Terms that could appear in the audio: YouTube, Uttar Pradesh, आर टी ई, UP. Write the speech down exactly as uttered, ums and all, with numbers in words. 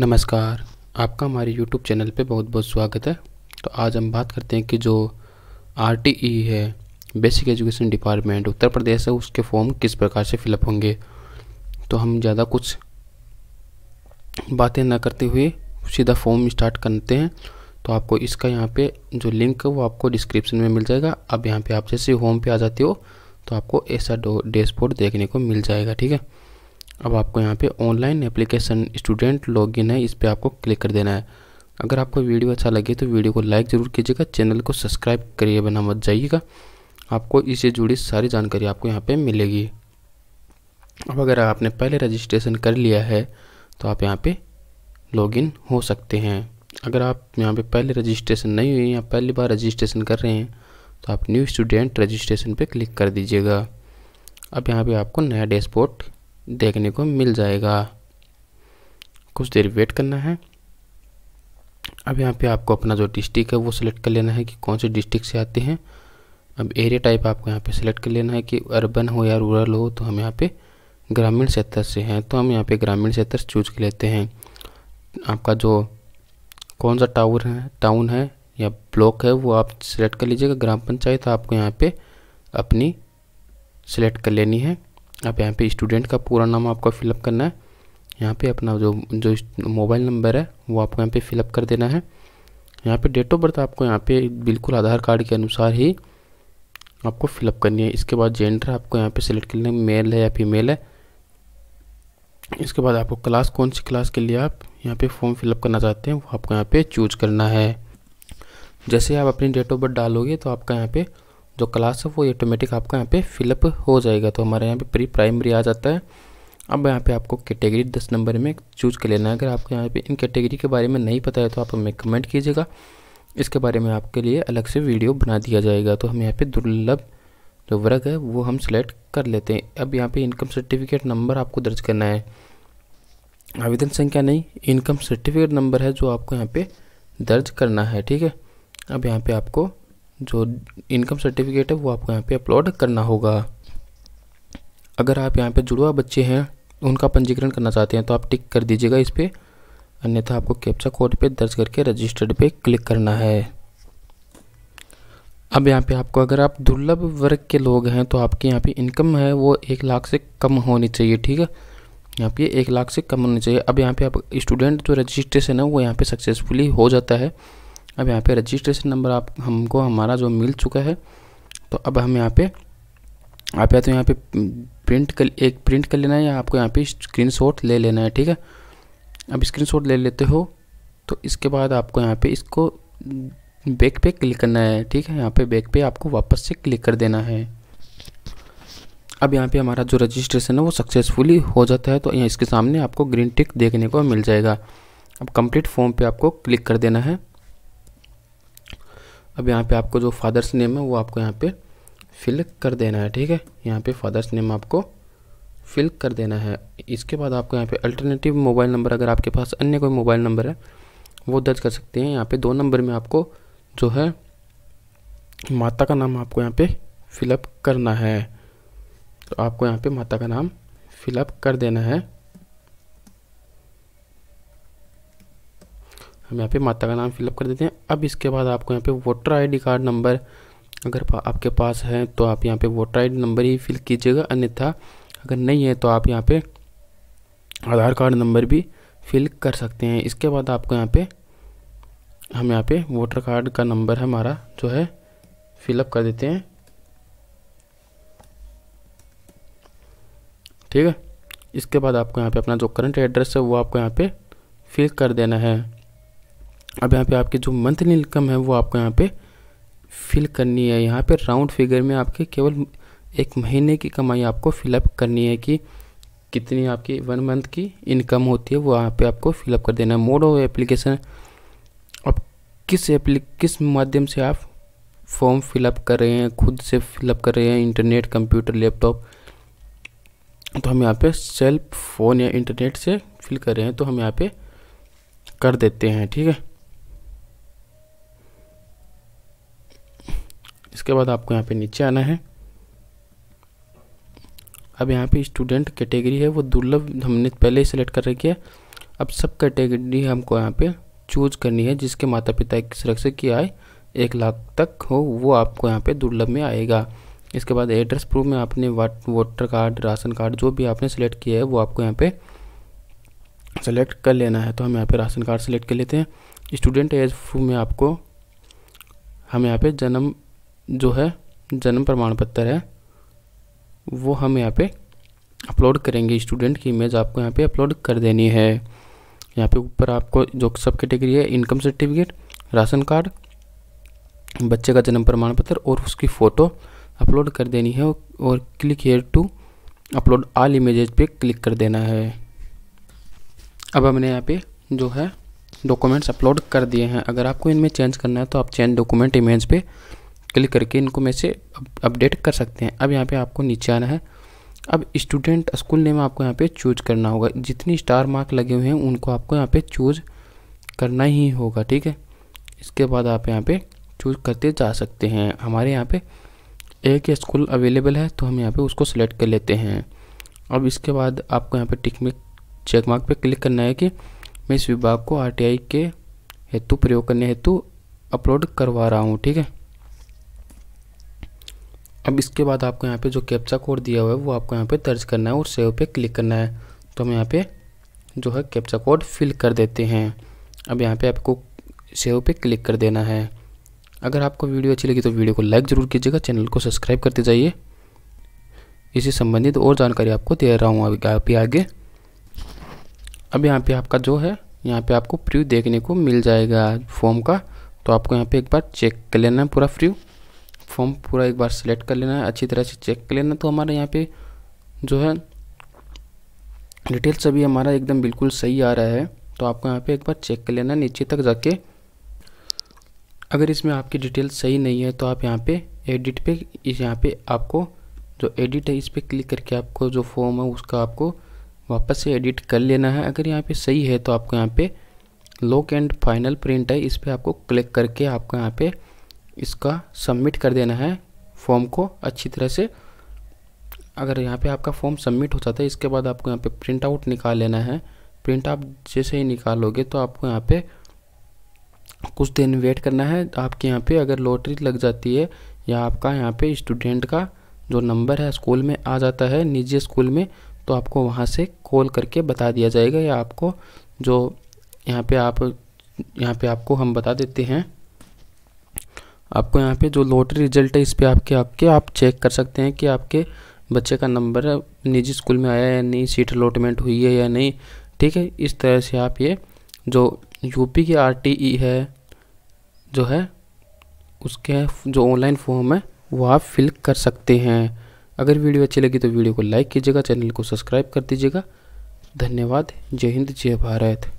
नमस्कार, आपका हमारे YouTube चैनल पे बहुत बहुत स्वागत है। तो आज हम बात करते हैं कि जो आर टी ई है, basic education department Uttar Pradesh है, उसके फॉर्म किस प्रकार से फिलअप होंगे। तो हम ज़्यादा कुछ बातें ना करते हुए सीधा फॉर्म स्टार्ट करते हैं। तो आपको इसका यहाँ पे जो लिंक है वो आपको डिस्क्रिप्शन में मिल जाएगा। अब यहाँ पर आप जैसे होम पर आ जाते हो तो आपको ऐसा डैशबोर्ड देखने को मिल जाएगा, ठीक है। अब आपको यहाँ पे ऑनलाइन एप्लीकेशन स्टूडेंट लॉगिन है, इस पर आपको क्लिक कर देना है। अगर आपको वीडियो अच्छा लगे तो वीडियो को लाइक ज़रूर कीजिएगा, चैनल को सब्सक्राइब करिए बना मत जाइएगा, आपको इससे जुड़ी सारी जानकारी आपको यहाँ पे मिलेगी। अब अगर आपने पहले रजिस्ट्रेशन कर लिया है तो आप यहाँ पे लॉगिन हो सकते हैं। अगर आप यहाँ पर पहले रजिस्ट्रेशन नहीं हुई या पहली बार रजिस्ट्रेशन कर रहे हैं तो आप न्यू स्टूडेंट रजिस्ट्रेशन पर क्लिक कर दीजिएगा। अब यहाँ पर आपको नया डैशबोर्ड देखने को मिल जाएगा, कुछ देर वेट करना है। अब यहाँ पे आपको अपना जो डिस्ट्रिक्ट है वो सिलेक्ट कर लेना है कि कौन से डिस्ट्रिक्ट से आते हैं। अब एरिया टाइप आपको यहाँ पे सिलेक्ट कर लेना है कि अर्बन हो या रूरल हो। तो हम यहाँ पे ग्रामीण क्षेत्र से हैं तो हम यहाँ पे ग्रामीण क्षेत्र चूज कर लेते हैं। आपका जो कौन सा टाउन है टाउन है या ब्लॉक है वो आप सिलेक्ट कर लीजिएगा। ग्राम पंचायत आपको यहाँ पर अपनी सिलेक्ट कर लेनी है। आप यहाँ पे स्टूडेंट का पूरा नाम आपको फ़िलअप करना है। यहाँ पे अपना जो जो मोबाइल नंबर है वो आपको यहाँ पे फ़िलअप कर देना है। यहाँ पे डेट ऑफ बर्थ आपको यहाँ पे बिल्कुल आधार कार्ड के अनुसार ही आपको फ़िलअप करनी है। इसके बाद जेंडर आपको यहाँ पे सिलेक्ट करना है, मेल है या फीमेल है। इसके बाद आपको क्लास, कौन सी क्लास के लिए आप यहाँ पर फॉर्म फ़िलअप करना चाहते हैं वो आपको यहाँ पर चूज करना है। जैसे आप अपनी डेट ऑफ बर्थ डालोगे तो आपका यहाँ पर जो क्लास है वो ऑटोमेटिक आपका यहाँ पे फिलअप हो जाएगा। तो हमारे यहाँ पे प्री प्राइमरी आ जाता है। अब यहाँ पे आपको कैटेगरी दस नंबर में चूज कर लेना है। अगर आपको यहाँ पे इन कैटेगरी के बारे में नहीं पता है तो आप हमें कमेंट कीजिएगा, इसके बारे में आपके लिए अलग से वीडियो बना दिया जाएगा। तो हम यहाँ पे दुर्लभ जो वर्ग है वो हम सिलेक्ट कर लेते हैं। अब यहाँ पर इनकम सर्टिफिकेट नंबर आपको दर्ज करना है, आवेदन संख्या नहीं, इनकम सर्टिफिकेट नंबर है जो आपको यहाँ पर दर्ज करना है, ठीक है। अब यहाँ पर आपको जो इनकम सर्टिफिकेट है वो आपको यहाँ पे अपलोड करना होगा। अगर आप यहाँ पे जुड़वा बच्चे हैं उनका पंजीकरण करना चाहते हैं तो आप टिक कर दीजिएगा इस पर, अन्यथा आपको कैप्चा कोड पे दर्ज करके रजिस्टर्ड पे क्लिक करना है। अब यहाँ पे आपको, अगर आप दुर्लभ वर्ग के लोग हैं तो आपके यहाँ पे इनकम है वो एक लाख से कम होनी चाहिए, ठीक है। यहाँ पे एक लाख से कम होनी चाहिए। अब यहाँ पे आप स्टूडेंट जो रजिस्ट्रेशन है वो यहाँ पे सक्सेसफुली हो जाता है। अब यहाँ पे रजिस्ट्रेशन नंबर आप हमको हमारा जो मिल चुका है तो अब हम यहाँ पे आप या तो यहाँ पे प्रिंट कर एक प्रिंट कर लेना है या आपको यहाँ पे स्क्रीनशॉट ले लेना है, ठीक है। अब स्क्रीनशॉट ले लेते हो तो इसके बाद आपको यहाँ पे इसको बैक पे क्लिक करना है, ठीक है। यहाँ पे बैक पे आपको वापस से क्लिक कर देना है। अब यहाँ पर हमारा जो रजिस्ट्रेशन है वो सक्सेसफुली हो जाता है तो इसके सामने आपको ग्रीन टिक देखने को मिल जाएगा। अब कंप्लीट फॉर्म पर आपको क्लिक कर देना है। अब यहाँ पे आपको जो फादर्स नेम है वो आपको यहाँ पे फिल कर देना है, ठीक है। यहाँ पे फादर्स नेम आपको फिल कर देना है। इसके बाद आपको यहाँ पे अल्टरनेटिव मोबाइल नंबर, अगर आपके पास अन्य कोई मोबाइल नंबर है वो दर्ज कर सकते हैं। यहाँ पे दो नंबर में आपको जो है माता का नाम आपको यहाँ पे फिलअप करना है। तो आपको यहाँ पर माता का नाम फिलअप कर देना है। हम यहाँ पे माता का नाम फिलअप कर देते हैं। अब इसके बाद आपको यहाँ पे वोटर आईडी कार्ड नंबर अगर पा, आपके पास है तो आप यहाँ पे वोटर आईडी नंबर ही फिल कीजिएगा, अन्यथा अगर नहीं है तो आप यहाँ पे आधार कार्ड नंबर भी फिल कर सकते हैं। इसके बाद आपको यहाँ पे हम यहाँ पे वोटर कार्ड का नंबर हमारा जो है फिलअप कर देते हैं, ठीक है। इसके बाद आपको यहाँ पर अपना जो करंट एड्रेस है वो आपको यहाँ पर फिल कर देना है। अब यहाँ पे आपकी जो मंथली इनकम है वो आपको यहाँ पे फिल करनी है। यहाँ पे राउंड फिगर में आपके केवल एक महीने की कमाई आपको फिलअप करनी है कि कितनी आपकी वन मंथ की इनकम होती है वो यहाँ पे आपको फिलअप कर देना है। मोड ऑफ एप्लीकेशन, अब किस एप्ली किस माध्यम से आप फॉर्म फिलअप कर रहे हैं, खुद से फिलअप कर रहे हैं, इंटरनेट, कंप्यूटर, लैपटॉप। तो हम यहाँ पर सेल्फ फ़ोन या इंटरनेट से फिल कर रहे हैं तो हम यहाँ पर कर देते हैं, ठीक है। इसके बाद आपको यहाँ पे नीचे आना है। अब यहाँ पे स्टूडेंट कैटेगरी है वो दुर्लभ हमने पहले ही सिलेक्ट कर रखी है। अब सब कैटेगरी हमको यहाँ पे चूज करनी है। जिसके माता पिता की सुरक्षित की आय एक लाख तक हो वो आपको यहाँ पे दुर्लभ में आएगा। इसके बाद एड्रेस प्रूफ में आपने वोटर कार्ड, राशन कार्ड जो भी आपने सेलेक्ट किया है वो आपको यहाँ पे सेलेक्ट कर लेना है। तो हम यहाँ पे राशन कार्ड सेलेक्ट कर लेते हैं। स्टूडेंट एज प्रूफ में आपको हम यहाँ पे जन्म जो है जन्म प्रमाण पत्र है वो हम यहाँ पे अपलोड करेंगे। स्टूडेंट की इमेज आपको यहाँ पे अपलोड कर देनी है। यहाँ पे ऊपर आपको जो सब कैटेगरी है इनकम सर्टिफिकेट, राशन कार्ड, बच्चे का जन्म प्रमाण पत्र और उसकी फ़ोटो अपलोड कर देनी है और click here to upload all images पे क्लिक कर देना है। अब हमने यहाँ पे जो है डॉक्यूमेंट्स अपलोड कर दिए हैं। अगर आपको इनमें चेंज करना है तो आप चेंज डॉक्यूमेंट इमेज पे क्लिक करके इनको में से अपडेट कर सकते हैं। अब यहाँ पे आपको नीचे आना है। अब स्टूडेंट स्कूल नेम आपको यहाँ पे चूज करना होगा। जितनी स्टार मार्क लगे हुए हैं उनको आपको यहाँ पे चूज करना ही होगा, ठीक है। इसके बाद आप यहाँ पे चूज करते जा सकते हैं। हमारे यहाँ पे एक स्कूल अवेलेबल है तो हम यहाँ पे उसको सिलेक्ट कर लेते हैं। अब इसके बाद आपको यहाँ पे टिक में चेक मार्क पर क्लिक करना है कि मैं इस विभाग को आर टी आई के हेतु प्रयोग करने हेतु अपलोड करवा रहा हूँ, ठीक है। अब इसके बाद आपको यहाँ पे जो कैप्चा कोड दिया हुआ है वो आपको यहाँ पे दर्ज करना है और सेव पे क्लिक करना है। तो हम यहाँ पे जो है कैप्चा कोड फिल कर देते हैं। अब यहाँ पे आपको सेव पे क्लिक कर देना है। अगर आपको वीडियो अच्छी लगी तो वीडियो को लाइक ज़रूर कीजिएगा, चैनल को सब्सक्राइब करते जाइए। इसी संबंधित और जानकारी आपको दे रहा हूँ अभी आगे। अब यहाँ पर आपका जो है यहाँ पर आपको प्रीव्यू देखने को मिल जाएगा फॉर्म का। तो आपको यहाँ पर एक बार चेक कर लेना है पूरा प्रीव्यू फॉर्म पूरा एक बार सिलेक्ट कर लेना है, अच्छी तरह से चेक कर लेना। तो हमारे यहाँ पे जो है डिटेल्स अभी हमारा एकदम बिल्कुल सही आ रहा है। तो आपको यहाँ पे एक बार चेक कर लेना नीचे तक जाके। अगर इसमें आपकी डिटेल्स सही नहीं है तो आप यहाँ पे एडिट पे इस यहाँ पे आपको जो एडिट है इस पर क्लिक करके आपको जो फॉर्म है उसका आपको वापस से एडिट कर लेना है। अगर यहाँ पर सही है तो आपको यहाँ पर लॉक एंड फाइनल प्रिंट है इस पर आपको क्लिक करके आपको यहाँ पर इसका सबमिट कर देना है फॉर्म को अच्छी तरह से। अगर यहाँ पे आपका फॉर्म सबमिट हो जाता है इसके बाद आपको यहाँ पे प्रिंट आउट निकाल लेना है। प्रिंट आप जैसे ही निकालोगे तो आपको यहाँ पे कुछ दिन वेट करना है। आपके यहाँ पे अगर लॉटरी लग जाती है या आपका यहाँ पे स्टूडेंट का जो नंबर है स्कूल में आ जाता है निजी स्कूल में, तो आपको वहाँ से कॉल करके बता दिया जाएगा। या आपको जो यहाँ पर आप यहाँ पर आपको हम बता देते हैं। आपको यहाँ पे जो लॉटरी रिजल्ट है इस पर आपके आपके आप चेक कर सकते हैं कि आपके बच्चे का नंबर निजी स्कूल में आया या नहीं, सीट अलॉटमेंट हुई है या नहीं, ठीक है। इस तरह से आप ये जो यूपी के आरटीई है जो है उसके जो ऑनलाइन फॉर्म है वो आप फिल कर सकते हैं। अगर वीडियो अच्छी लगी तो वीडियो को लाइक कीजिएगा, चैनल को सब्सक्राइब कर दीजिएगा। धन्यवाद। जय हिंद, जय भारत।